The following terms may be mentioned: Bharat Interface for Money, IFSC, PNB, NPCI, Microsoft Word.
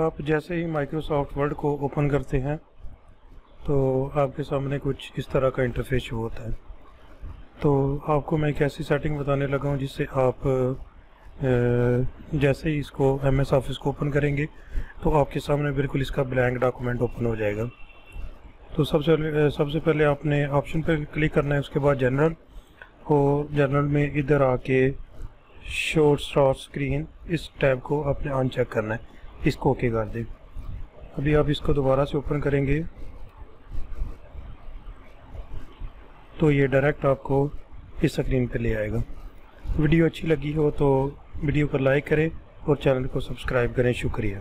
आप जैसे ही माइक्रोसॉफ्ट वर्ड को ओपन करते हैं तो आपके सामने कुछ इस तरह का इंटरफेस शो होता है। तो आपको मैं एक ऐसी सेटिंग बताने लगा हूँ जिससे आप जैसे ही इसको MS ऑफिस को ओपन करेंगे तो आपके सामने बिल्कुल इसका ब्लैंक डॉक्यूमेंट ओपन हो जाएगा। तो सबसे पहले आपने ऑप्शन पर क्लिक करना है, उसके बाद जनरल, और जनरल में इधर आके शॉर्ट स्टार्ट स्क्रीन इस टैब को आपने अनचेक करना है, इसको ओके कर दें। अभी आप इसको दोबारा से ओपन करेंगे तो ये डायरेक्ट आपको इस स्क्रीन पर ले आएगा। वीडियो अच्छी लगी हो तो वीडियो को लाइक करें और चैनल को सब्सक्राइब करें। शुक्रिया।